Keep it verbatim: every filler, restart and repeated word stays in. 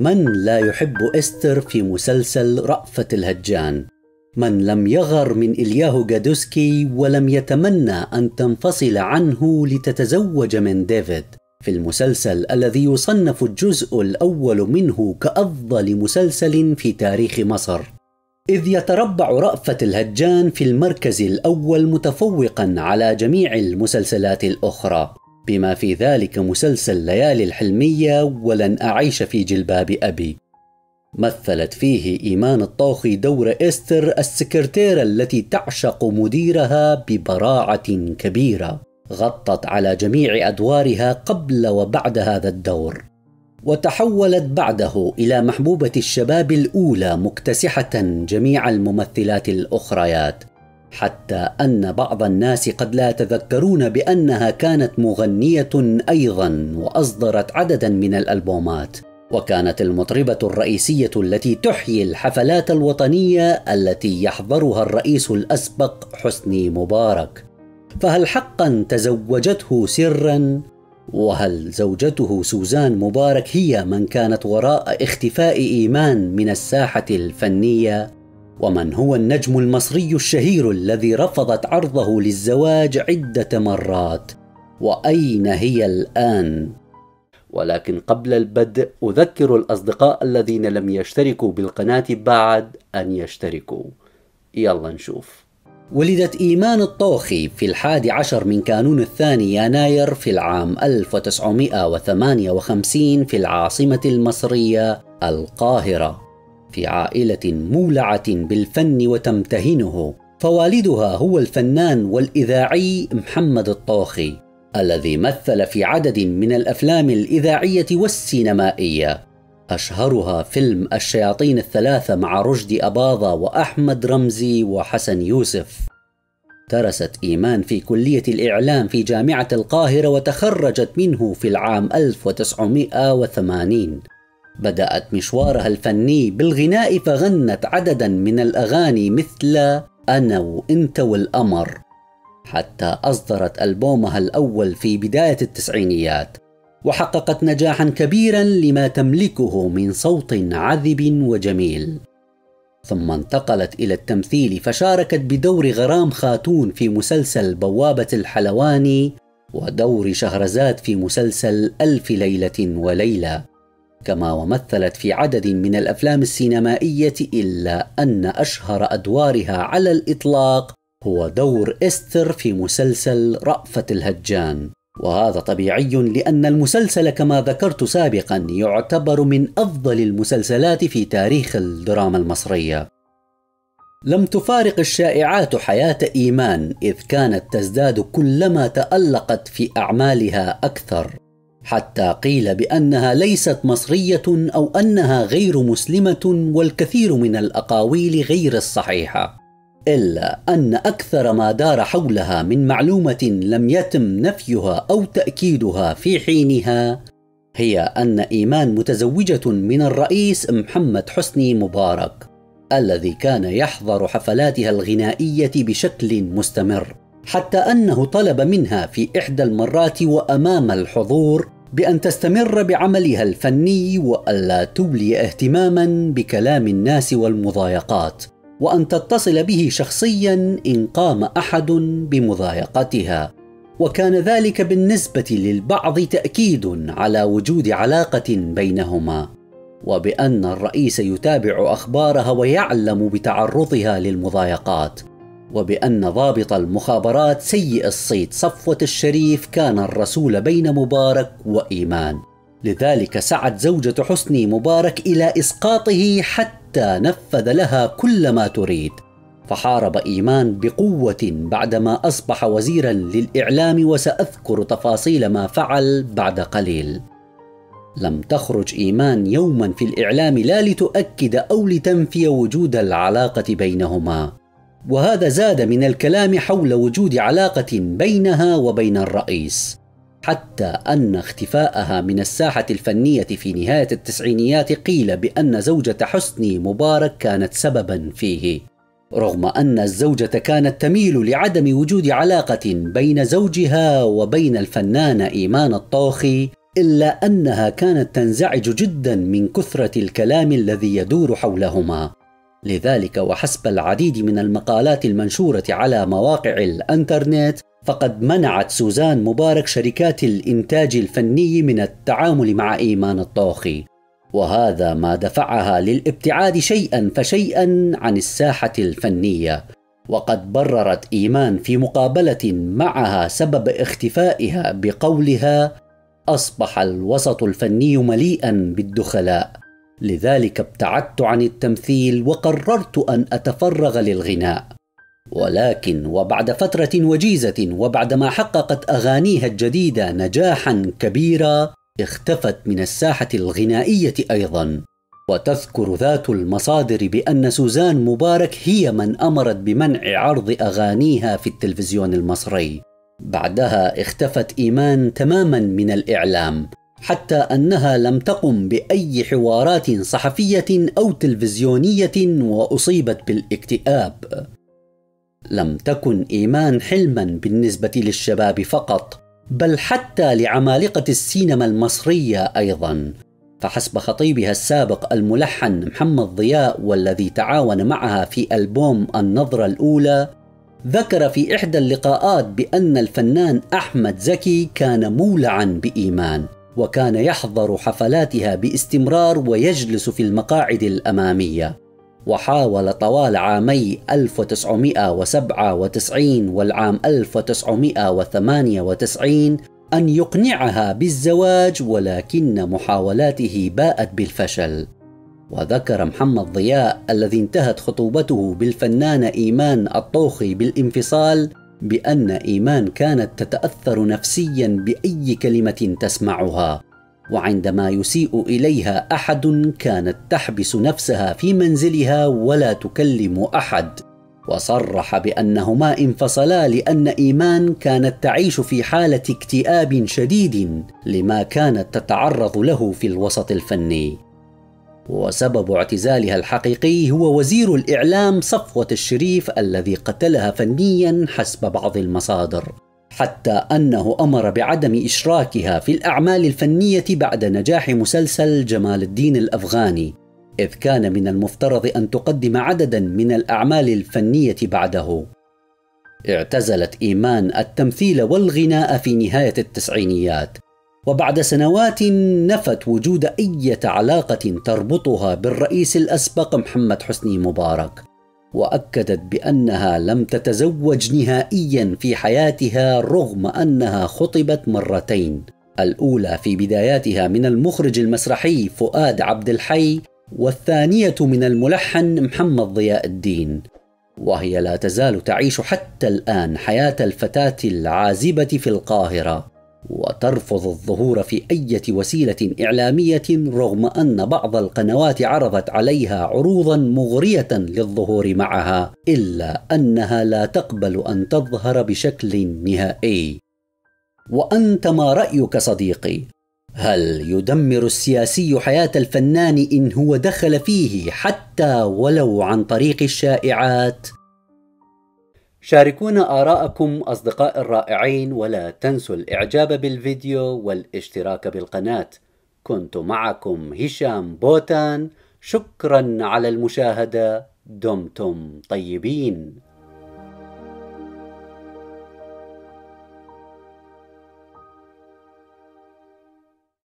من لا يحب إيستر في مسلسل رأفت الهجان؟ من لم يغر من الياهو كادوسكي ولم يتمنى أن تنفصل عنه لتتزوج من ديفيد في المسلسل الذي يصنف الجزء الأول منه كأفضل مسلسل في تاريخ مصر، إذ يتربع رأفت الهجان في المركز الأول متفوقا على جميع المسلسلات الأخرى، بما في ذلك مسلسل ليالي الحلمية ولن أعيش في جلباب أبي. مثلت فيه إيمان الطوخي دور إيستر السكرتيرة التي تعشق مديرها ببراعة كبيرة، غطت على جميع أدوارها قبل وبعد هذا الدور، وتحولت بعده إلى محبوبة الشباب الأولى مكتسحة جميع الممثلات الأخريات، حتى أن بعض الناس قد لا يتذكرون بأنها كانت مغنية أيضا وأصدرت عددا من الألبومات، وكانت المطربة الرئيسية التي تحيي الحفلات الوطنية التي يحضرها الرئيس الأسبق حسني مبارك. فهل حقا تزوجته سرا؟ وهل زوجته سوزان مبارك هي من كانت وراء اختفاء إيمان من الساحة الفنية؟ ومن هو النجم المصري الشهير الذي رفضت عرضه للزواج عدة مرات؟ وأين هي الآن؟ ولكن قبل البدء أذكر الأصدقاء الذين لم يشتركوا بالقناة بعد أن يشتركوا. يلا نشوف. ولدت إيمان الطوخي في الحادي عشر من كانون الثاني يناير في العام ألف وتسعمئة وثمانية وخمسين في العاصمة المصرية القاهرة، في عائلة مولعة بالفن وتمتهنه، فوالدها هو الفنان والإذاعي محمد الطوخي الذي مثل في عدد من الأفلام الإذاعية والسينمائية، أشهرها فيلم الشياطين الثلاثة مع رشدي أباظة وأحمد رمزي وحسن يوسف. درست إيمان في كلية الإعلام في جامعة القاهرة وتخرجت منه في العام ألف وتسعمئة وثمانين. بدأت مشوارها الفني بالغناء، فغنت عددا من الأغاني مثل أنا وإنت والأمر، حتى أصدرت ألبومها الأول في بداية التسعينيات، وحققت نجاحا كبيرا لما تملكه من صوت عذب وجميل. ثم انتقلت إلى التمثيل، فشاركت بدور غرام خاتون في مسلسل بوابة الحلواني ودور شهرزاد في مسلسل ألف ليلة وليلة، كما ومثلت في عدد من الأفلام السينمائية، إلا أن أشهر أدوارها على الإطلاق هو دور إيستر في مسلسل رأفت الهجان، وهذا طبيعي لأن المسلسل كما ذكرت سابقا يعتبر من أفضل المسلسلات في تاريخ الدراما المصرية. لم تفارق الشائعات حياة إيمان، إذ كانت تزداد كلما تألقت في أعمالها أكثر، حتى قيل بأنها ليست مصرية أو أنها غير مسلمة، والكثير من الأقاويل غير الصحيحة، إلا أن أكثر ما دار حولها من معلومة لم يتم نفيها أو تأكيدها في حينها، هي أن إيمان متزوجة من الرئيس محمد حسني مبارك الذي كان يحضر حفلاتها الغنائية بشكل مستمر، حتى أنه طلب منها في إحدى المرات وأمام الحضور بأن تستمر بعملها الفني وألا تولي اهتماما بكلام الناس والمضايقات، وأن تتصل به شخصيا إن قام أحد بمضايقتها، وكان ذلك بالنسبة للبعض تأكيد على وجود علاقة بينهما، وبأن الرئيس يتابع أخبارها ويعلم بتعرضها للمضايقات، وبأن ضابط المخابرات سيء الصيت صفوت الشريف كان الرسول بين مبارك وإيمان، لذلك سعت زوجة حسني مبارك إلى إسقاطه حتى نفذ لها كل ما تريد. فحارب إيمان بقوة بعدما أصبح وزيرا للإعلام، وسأذكر تفاصيل ما فعل بعد قليل. لم تخرج إيمان يوما في الإعلام لا لتؤكد أو لتنفي وجود العلاقة بينهما، وهذا زاد من الكلام حول وجود علاقة بينها وبين الرئيس، حتى أن اختفاءها من الساحة الفنية في نهاية التسعينيات قيل بأن زوجة حسني مبارك كانت سببا فيه، رغم أن الزوجة كانت تميل لعدم وجود علاقة بين زوجها وبين الفنانة إيمان الطوخي، إلا أنها كانت تنزعج جدا من كثرة الكلام الذي يدور حولهما، لذلك وحسب العديد من المقالات المنشورة على مواقع الانترنت فقد منعت سوزان مبارك شركات الإنتاج الفني من التعامل مع إيمان الطوخي، وهذا ما دفعها للابتعاد شيئا فشيئا عن الساحة الفنية. وقد بررت إيمان في مقابلة معها سبب اختفائها بقولها: أصبح الوسط الفني مليئا بالدخلاء، لذلك ابتعدت عن التمثيل وقررت أن أتفرغ للغناء. ولكن وبعد فترة وجيزة وبعدما حققت أغانيها الجديدة نجاحا كبيرا اختفت من الساحة الغنائية أيضا. وتذكر ذات المصادر بأن سوزان مبارك هي من أمرت بمنع عرض أغانيها في التلفزيون المصري. بعدها اختفت إيمان تماما من الإعلام، حتى أنها لم تقم بأي حوارات صحفية أو تلفزيونية وأصيبت بالاكتئاب. لم تكن إيمان حلما بالنسبة للشباب فقط، بل حتى لعمالقة السينما المصرية أيضا، فحسب خطيبها السابق الملحن محمد ضياء والذي تعاون معها في ألبوم النظرة الأولى، ذكر في إحدى اللقاءات بأن الفنان أحمد زكي كان مولعا بإيمان، وكان يحضر حفلاتها باستمرار ويجلس في المقاعد الأمامية. وحاول طوال عامي ألف وتسعمئة وسبعة وتسعين والعام ألف وتسعمئة وثمانية وتسعين أن يقنعها بالزواج، ولكن محاولاته باءت بالفشل. وذكر محمد ضياء الذي انتهت خطوبته بالفنانة إيمان الطوخي بالانفصال بأن إيمان كانت تتأثر نفسيا بأي كلمة تسمعها، وعندما يسيء إليها أحد كانت تحبس نفسها في منزلها ولا تكلم أحد. وصرح بأنهما انفصلا لأن إيمان كانت تعيش في حالة اكتئاب شديد لما كانت تتعرض له في الوسط الفني. وسبب اعتزالها الحقيقي هو وزير الإعلام صفوت الشريف الذي قتلها فنيا حسب بعض المصادر، حتى أنه أمر بعدم إشراكها في الأعمال الفنية بعد نجاح مسلسل جمال الدين الأفغاني، إذ كان من المفترض أن تقدم عددا من الأعمال الفنية بعده. اعتزلت إيمان التمثيل والغناء في نهاية التسعينيات، وبعد سنوات نفت وجود أي علاقة تربطها بالرئيس الأسبق محمد حسني مبارك، وأكدت بأنها لم تتزوج نهائيا في حياتها رغم أنها خطبت مرتين، الأولى في بداياتها من المخرج المسرحي فؤاد عبد الحي، والثانية من الملحن محمد ضياء الدين. وهي لا تزال تعيش حتى الآن حياة الفتاة العازبة في القاهرة، وترفض الظهور في أي وسيلة إعلامية رغم أن بعض القنوات عرضت عليها عروضا مغرية للظهور معها، إلا أنها لا تقبل أن تظهر بشكل نهائي. وأنت ما رأيك صديقي؟ هل يدمر السياسي حياة الفنان إن هو دخل فيه حتى ولو عن طريق الشائعات؟ شاركونا آراءكم أصدقاء الرائعين، ولا تنسوا الإعجاب بالفيديو والاشتراك بالقناة. كنت معكم هشام بوتان، شكرا على المشاهدة، دمتم طيبين.